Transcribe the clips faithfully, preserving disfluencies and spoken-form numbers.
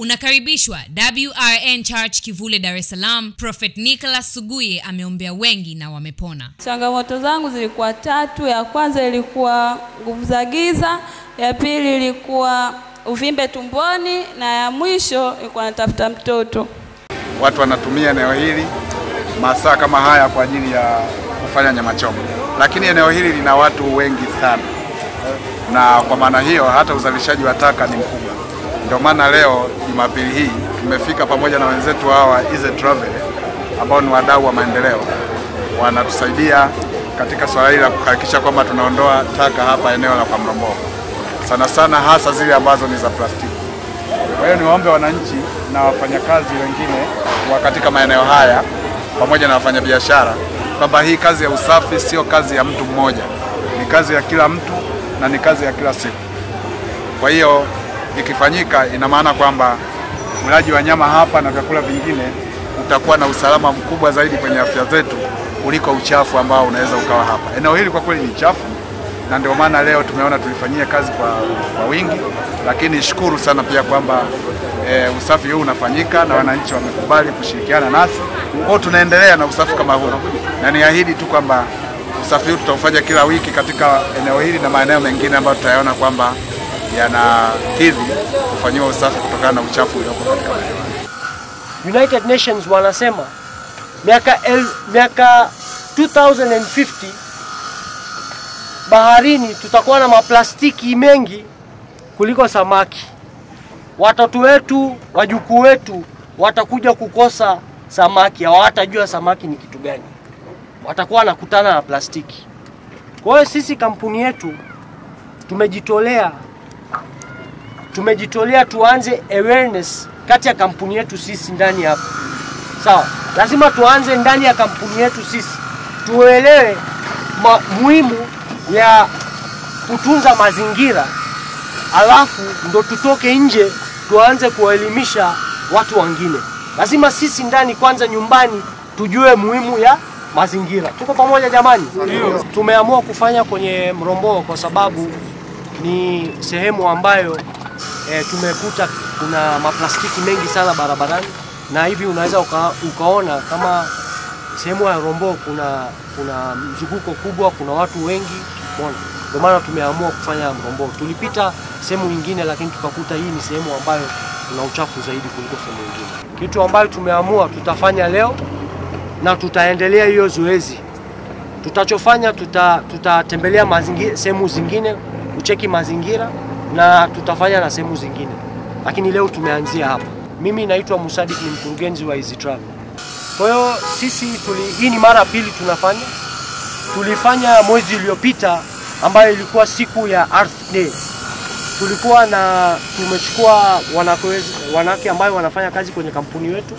Unakaribishwa W R N Church Kivule, Dar es Salaam. Prophet Nicholas Suguye ameombea wengi na wamepona. Changamoto zangu zilikuwa tatu. Ya kwanza ilikuwa nguvu za giza, ya pili ilikuwa uvimbe tumboni, na ya mwisho ilikuwa natafuta mtoto. Watu wanatumia eneo hili masaa kama haya kwa ajili ya kufanya nyama choma. Lakini eneo hili lina watu wengi sana. Na kwa maana hiyo hata uzalishaji wa taka ni mkubwa. Ndio maana leo Jumapili hii tumefika pamoja na wenzetu hawa Easy Travel ambao ni wadau wa maendeleo. Wanatusaidia katika swala hili la kuhakikisha kwamba tunaondoa taka hapa eneo la Kwa Mromboo. Sana sana hasa zile ambazo ni za plastiki. Kwa hiyo niwaombe wananchi na wafanyakazi wengine wa katika maeneo haya pamoja na wafanyabiashara kwamba hii kazi ya usafi sio kazi ya mtu mmoja, ni kazi ya kila mtu na ni kazi ya kila siku. Kwa hiyo ikifanyika ina maana kwamba mlaji wa nyama hapa na vyakula vingine utakuwa na usalama mkubwa zaidi kwenye afya zetu kuliko uchafu ambao unaweza ukawa hapa. Eneo hili kwa kweli ni chafu na ndio maana leo tumeona tulifanyia kazi kwa, kwa wingi, lakini shukuru sana pia kwamba e, usafi huu unafanyika na wananchi wamekubali kushirikiana nasi. Kwa tunaendelea na usafi kama huu. Na niahidi tu kwamba usafi huu tutaufanya kila wiki katika eneo hili na maeneo mengine ambayo tutayaona kwamba yana hivi kufanywa usafi kutokana na uchafu ulioko katika maeneo. United Nations wanasema miaka el, miaka elfu mbili na hamsini baharini tutakuwa na maplastiki mengi kuliko samaki. Watoto wetu, wajukuu wetu watakuja kukosa samaki, hawatajua samaki ni kitu gani. Watakuwa nakutana na plastiki. Kwa hiyo sisi kampuni yetu tumejitolea tumejitolea tuanze awareness kati ya kampuni yetu sisi ndani hapa. Sawa, lazima tuanze ndani ya kampuni yetu sisi. Tuelewe muhimu ya kutunza mazingira. Alafu ndo tutoke nje tuanze kuelimisha watu wengine. Lazima sisi ndani kwanza nyumbani tujue muhimu ya mazingira. Tuko pamoja jamani? Ndio. Tumeamua kufanya kwenye Mromboo kwa sababu ni sehemu ambayo e, tumekuta kuna maplastiki mengi sana barabarani, na hivi unaweza uka, ukaona kama sehemu ya Mromboo kuna kuna mzunguko kubwa, kuna watu wengi. Ndio maana tumeamua kufanya Mromboo. Tulipita sehemu nyingine lakini tukakuta hii ni sehemu ambayo kuna uchafu zaidi kuliko sehemu nyingine. Kitu ambayo tumeamua tutafanya leo na tutaendelea hiyo zoezi. Tutachofanya tuta tutatembelea mazingira, sehemu zingine, kucheki mazingira, na tutafanya na sehemu zingine. Lakini leo tumeanzia hapa. Mimi naitwa Musadiki, ni mkurugenzi wa Easy Travel. Kwa hiyo sisi tuli hii ni mara pili tunafanya. Tulifanya mwezi uliopita ambayo ilikuwa siku ya Earth Day. Tulikuwa na tumechukua wanawake ambao wanafanya kazi kwenye kampuni yetu.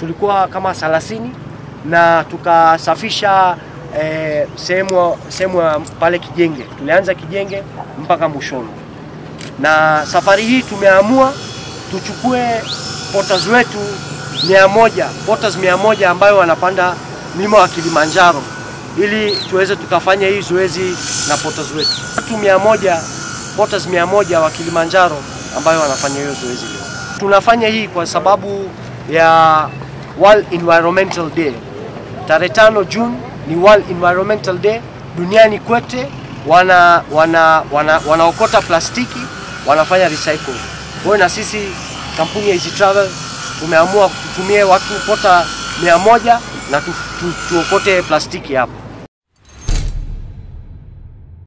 Tulikuwa kama thelathini na tukasafisha eh, sehemu sehemu pale Kijenge. Tulianza Kijenge mpaka Mushono. Na safari hii tumeamua tuchukue potas wetu mia moja, potas mia moja ambayo wanapanda mlima wa Kilimanjaro, ili tuweze tukafanya hii zoezi na potas wetu. Watu mia moja, potas mia moja wa Kilimanjaro ambayo wanafanya hiyo zoezi leo. Tunafanya hii kwa sababu ya World Environmental Day. Tarehe tano June ni World Environmental Day. Duniani kote wana wana wanaokota wana plastiki, wanafanya recycle. Kwa na sisi kampuni ya Easy Travel tumeamua kutumia watu pota mia moja na tuokote tu, tu, plastiki hapa.